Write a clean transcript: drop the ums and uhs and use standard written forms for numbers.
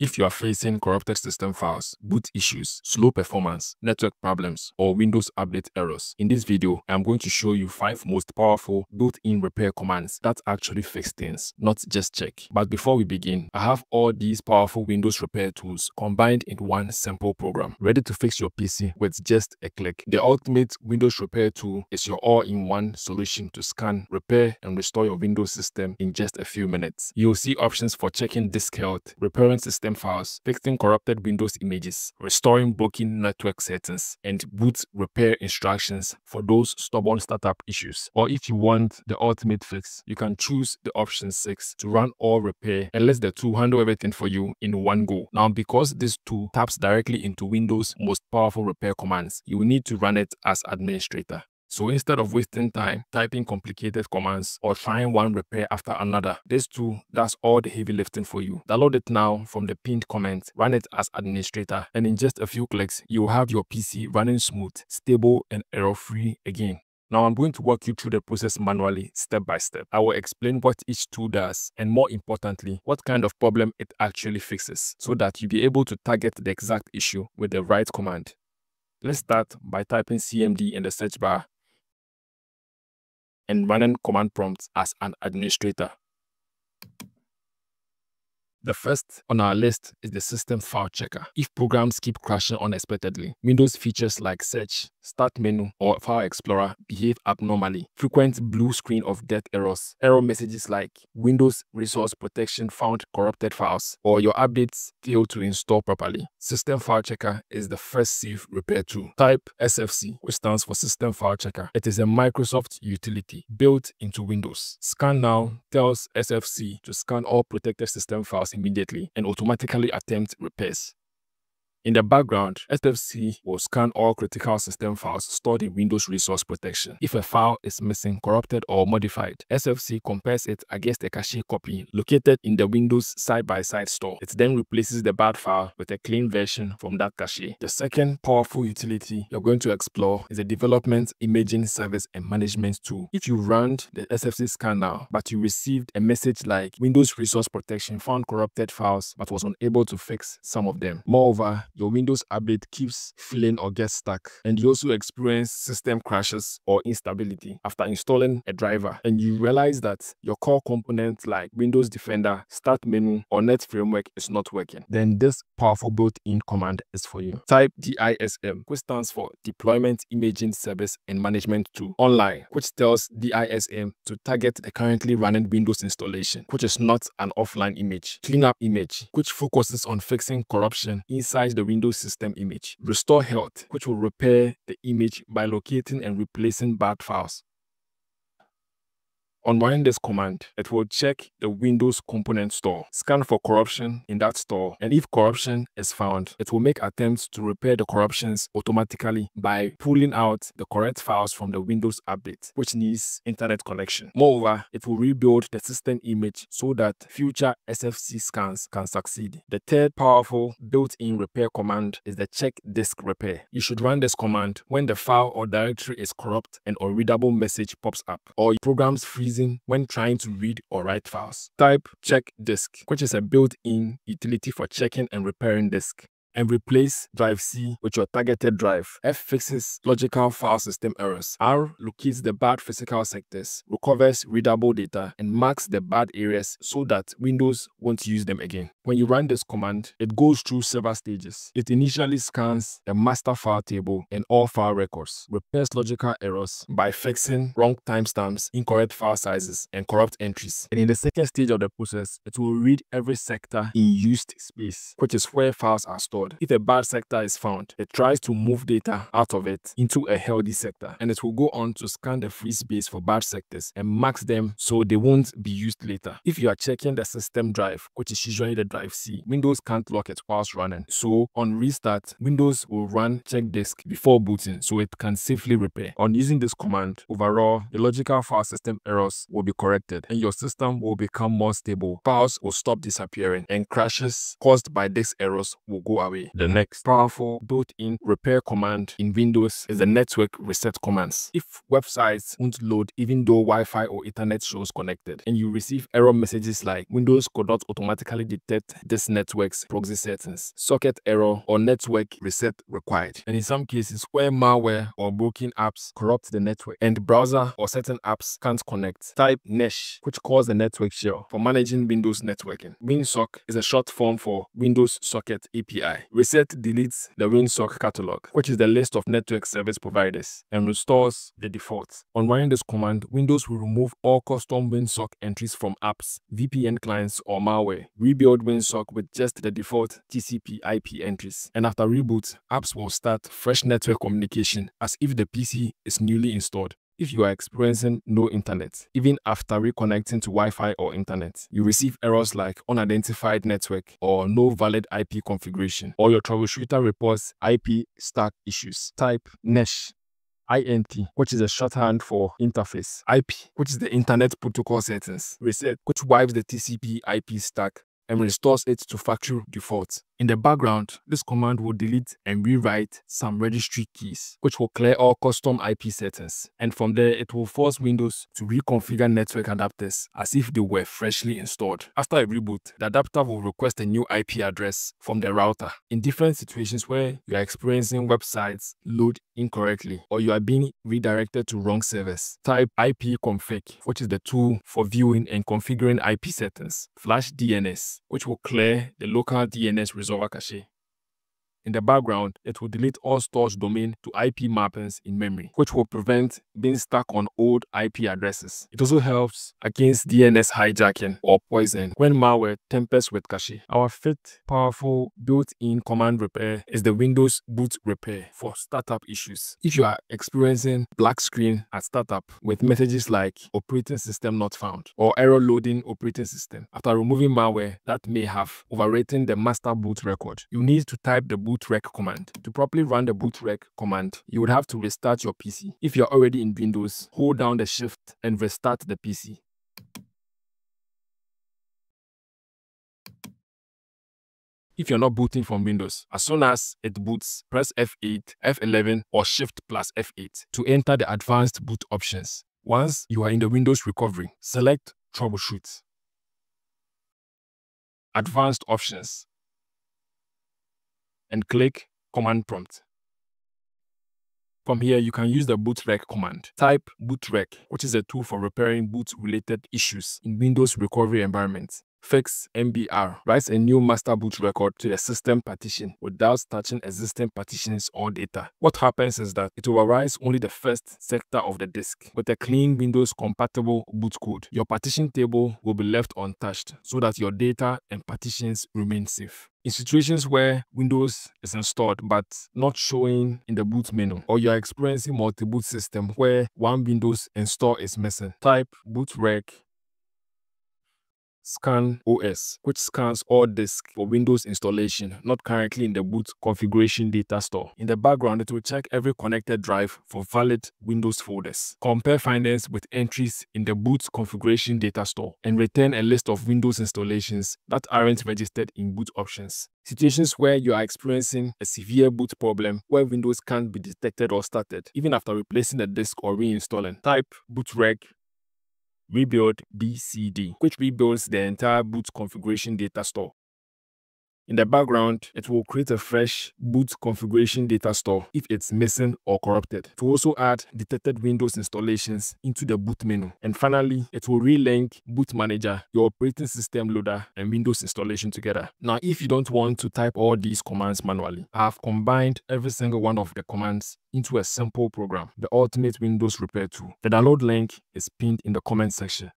If you are facing corrupted system files, boot issues, slow performance, network problems, or Windows update errors, in this video, I'm going to show you 5 most powerful built-in repair commands that actually fix things, not just check. But before we begin, I have all these powerful Windows repair tools combined in one simple program, ready to fix your PC with just a click. The Ultimate Windows Repair Tool is your all-in-one solution to scan, repair, and restore your Windows system in just a few minutes. You'll see options for checking disk health, repairing system files, fixing corrupted Windows images, restoring broken network settings, and boot repair instructions for those stubborn startup issues. Or if you want the ultimate fix, you can choose the option 6 to run all repair and let the tool handle everything for you in one go. Now, because this tool taps directly into Windows' most powerful repair commands, you will need to run it as administrator. So instead of wasting time typing complicated commands or trying one repair after another, this tool does all the heavy lifting for you. Download it now from the pinned comment, run it as administrator, and in just a few clicks, you'll have your PC running smooth, stable, and error-free again. Now I'm going to walk you through the process manually, step by step. I will explain what each tool does and, more importantly, what kind of problem it actually fixes so that you'll be able to target the exact issue with the right command. Let's start by typing CMD in the search bar and running command prompts as an administrator. The first on our list is the System File Checker. If programs keep crashing unexpectedly, Windows features like Search, Start Menu, or File Explorer behave abnormally. Frequent blue screen of death errors, error messages like Windows Resource Protection found corrupted files, or your updates fail to install properly. System File Checker is the first safe repair tool. Type SFC, which stands for System File Checker. It is a Microsoft utility built into Windows. Scan Now tells SFC to scan all protected system files immediately and automatically attempt repairs. In the background, SFC will scan all critical system files stored in Windows Resource Protection. If a file is missing, corrupted, or modified, SFC compares it against a cache copy located in the Windows side-by-side store. It then replaces the bad file with a clean version from that cache. The second powerful utility you're going to explore is the Deployment Imaging Service and Management Tool. If you ran the SFC scan now, but you received a message like Windows Resource Protection found corrupted files but was unable to fix some of them. Moreover, your Windows update keeps failing or gets stuck, and you also experience system crashes or instability after installing a driver, and you realize that your core components like Windows Defender, Start Menu, or Net Framework is not working, then this powerful built-in command is for you. Type DISM, which stands for Deployment Imaging Service and Management Tool Online, which tells DISM to target the currently running Windows installation, which is not an offline image. Cleanup Image, which focuses on fixing corruption inside the Windows system image. Restore Health, which will repair the image by locating and replacing bad files. On running this command, it will check the Windows component store, scan for corruption in that store, and if corruption is found, it will make attempts to repair the corruptions automatically by pulling out the correct files from the Windows update, which needs internet connection. Moreover, it will rebuild the system image so that future SFC scans can succeed. The third powerful built-in repair command is the check disk repair. You should run this command when the file or directory is corrupt and unreadable message pops up, or programs freeze when trying to read or write files. Type check disk, which is a built-in utility for checking and repairing disk, and replace drive C with your targeted drive. F fixes logical file system errors. R locates the bad physical sectors, recovers readable data, and marks the bad areas so that Windows won't use them again. When you run this command, it goes through several stages. It initially scans the master file table and all file records, repairs logical errors by fixing wrong timestamps, incorrect file sizes, and corrupt entries. And in the second stage of the process, it will read every sector in used space, which is where files are stored. If a bad sector is found, it tries to move data out of it into a healthy sector, and it will go on to scan the free space for bad sectors and marks them so they won't be used later. If you are checking the system drive, which is usually the drive C, Windows can't lock it whilst running. So on restart, Windows will run check disk before booting so it can safely repair. On using this command, overall, the logical file system errors will be corrected and your system will become more stable. Files will stop disappearing and crashes caused by disk errors will go out. away. The next powerful built-in repair command in Windows is the network reset commands. If websites won't load even though Wi-Fi or Ethernet shows connected, and you receive error messages like Windows could not automatically detect this network's proxy settings, socket error, or network reset required. And in some cases where malware or broken apps corrupt the network and browser or certain apps can't connect, type netsh, which calls the network shell for managing Windows networking. WinSock is a short form for Windows Socket API. Reset deletes the WinSock catalog, which is the list of network service providers, and restores the default. On running this command, Windows will remove all custom WinSock entries from apps, VPN clients, or malware. Rebuild WinSock with just the default TCP/IP entries, and after reboot, apps will start fresh network communication as if the PC is newly installed. If you are experiencing no internet, even after reconnecting to Wi-Fi or internet, you receive errors like unidentified network or no valid IP configuration, or your troubleshooter reports IP stack issues, type netsh. INT, which is a shorthand for interface. IP, which is the internet protocol settings. Reset, which wipes the TCP/IP stack and restores it to factory default. In the background, this command will delete and rewrite some registry keys, which will clear all custom IP settings. And from there, it will force Windows to reconfigure network adapters as if they were freshly installed. After a reboot, the adapter will request a new IP address from the router. In different situations where you are experiencing websites load incorrectly or you are being redirected to wrong servers, type ipconfig, which is the tool for viewing and configuring IP settings. Flash DNS, which will clear the local DNS resource. In the background, it will delete all storage domain to IP mappings in memory, which will prevent being stuck on old IP addresses. It also helps against DNS hijacking or poison when malware tempers with cache. Our fifth powerful built-in command repair is the Windows boot repair for startup issues. If you are experiencing black screen at startup with messages like operating system not found or error loading operating system, after removing malware that may have overwritten the master boot record, you need to type the bootrec command. To properly run the bootrec command, you would have to restart your PC. If you're already in Windows, hold down the shift and restart the PC. If you're not booting from Windows, as soon as it boots, press F8, F11, or Shift plus F8 to enter the advanced boot options. Once you are in the Windows recovery, select Troubleshoot, Advanced Options, and click Command Prompt. From here, you can use the bootrec command. Type bootrec, which is a tool for repairing boot-related issues in Windows recovery environments. Fix MBR writes a new master boot record to the system partition without touching existing partitions or data. What happens is that it overrides only the first sector of the disk. With a clean Windows-compatible boot code, your partition table will be left untouched so that your data and partitions remain safe. In situations where Windows is installed but not showing in the boot menu, or you are experiencing multi-boot system where one Windows install is missing, type bootrec scan OS, which scans all disks for Windows installation not currently in the boot configuration data store. In the background, it will check every connected drive for valid Windows folders, compare findings with entries in the boot configuration data store, and return a list of Windows installations that aren't registered in boot options. Situations where you are experiencing a severe boot problem where Windows can't be detected or started, even after replacing the disk or reinstalling, type bootrec rebuild BCD, which rebuilds the entire boot configuration data store. In the background, it will create a fresh boot configuration data store if it's missing or corrupted. It will also add detected Windows installations into the boot menu. And finally, it will relink Boot Manager, your operating system loader, and Windows installation together. Now, if you don't want to type all these commands manually, I have combined every single one of the commands into a simple program, the Ultimate Windows Repair Tool. The download link is pinned in the comment section.